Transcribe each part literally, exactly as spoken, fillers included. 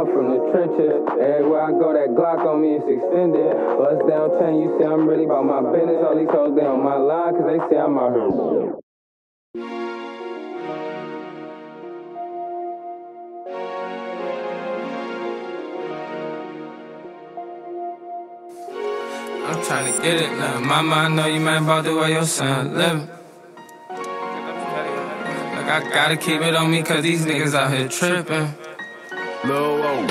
out from the trenches. Everywhere I go, that Glock on me is extended. Bust down ten, you see I'm really about my business. All these hoes, they on my line, cause they say I'm out here. I'm tryna get it now. Mama, I know you mad about the way your son living. Like, I gotta keep it on me, cause these niggas out here trippin'. Low, low,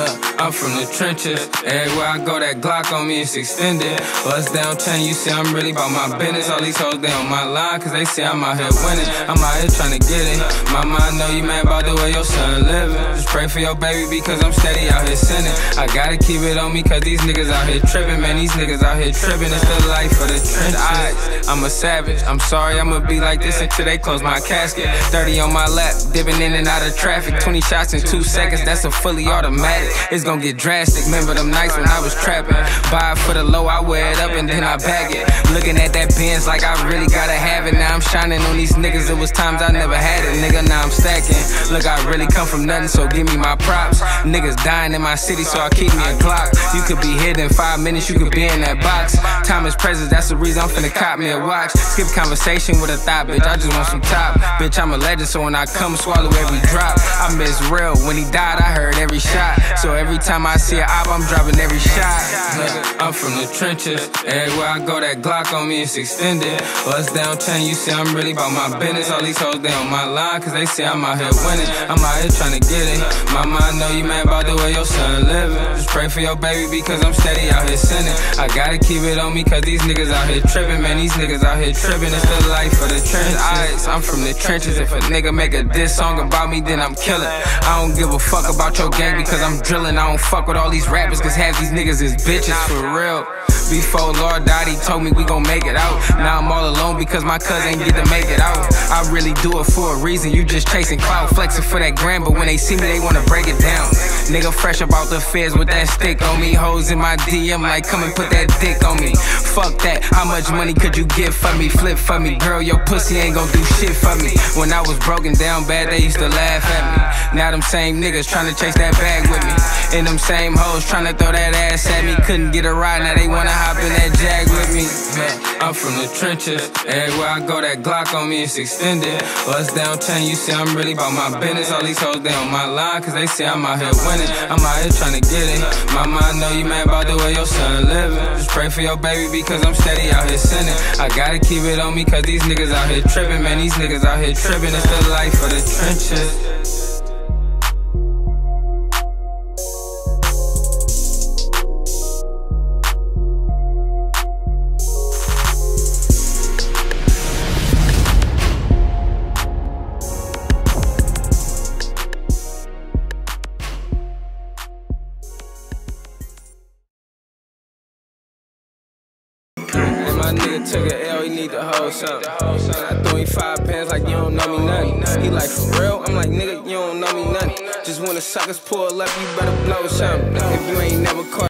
look, I'm from the trenches. Everywhere I go, that Glock on me is extended. Bust down ten, you see I'm really about my business. All these hoes, they on my line, cause they see I'm out here winning. I'm out here tryna get it. Mama, I know you mad about the way your son living. Just pray for your baby, because I'm steady out here sinning. I gotta keep it on me, cause these niggas out here tripping. Man, these niggas out here tripping. It's the life of the trenches. I'm a savage, I'm sorry, I'ma be like this until they close my casket. Thirty on my lap, dipping in and out of traffic. Twenty shots in two seconds, that's a fully automatic. It's gonna get drastic. Remember them nights when I was trapping. Buy it for the low, I wear it up and then I bag it. Looking at that Benz like I really gotta have it. Now I'm shining on these niggas. It was times I never had it, nigga. Now I'm stacking. Look, I really come from nothing, so give me my props. Niggas dying in my city, so I keep me a Glock. You could be hit in five minutes, you could be in that box. Time is precious, that's the reason I'm finna cop me a watch. Skip conversation with a thought, bitch. I just want some top. Bitch, I'm a legend, so when I come, swallow every drop. I miss real when he died. I heard every shot, so every time I see an op, I'm dropping every shot. Look, I'm from the trenches. Everywhere I go, that Glock on me is extended. Bust down ten, you see I'm really about my business. All these hoes, they on my line, cause they see I'm out here winning. I'm out here tryna get it. Mama, I know you mad about the way your son living. Just pray for your baby, because I'm steady out here sinning. I gotta keep it on me, cause these niggas out here tripping. Man, these niggas out here tripping. It's the life of the trenches. Eyes, I'm from the trenches. If a nigga make a diss song about me, then I'm killing. I don't give a fuck about your gang, because I'm drilling. I don't fuck with all these rappers, cause half these niggas is bitches for real. Before Lord died, he told me we gon' make it out. Now I'm all alone because my cousin ain't get to make it out. I really do it for a reason, you just chasing clout, flexing for that grand, but when they see me, they wanna break it down. Nigga fresh up out the feds with that stick on me. Hoes in my D M like, come and put that dick on me. Fuck that, how much money could you get for me? Flip for me, girl, your pussy ain't gon' do shit for me. When I was broken down bad, they used to laugh at me. Now them same niggas tryna chase that bag with me, and them same hoes tryna throw that ass at me. Couldn't get a ride, now they wanna hop in that jag with me. I'm from the trenches. Everywhere I go, that Glock on me is extended. Bust down ten, you see I'm really about my business. All these hoes, they on my line, cause they see I'm out here winning. I'm out here tryna get it. Mama, I know you mad about the way your son living. Just pray for your baby, because I'm steady out here sinning. I gotta keep it on me, cause these niggas out here tripping. Man, these niggas out here tripping. It's the life of the trenches. My nigga took a L, he need to hold something. I threw him five pants like, you don't know me nothing. He like, for real? I'm like, nigga, you don't know me nothing. Just when the suckers pull up, you better blow something. If you ain't never caught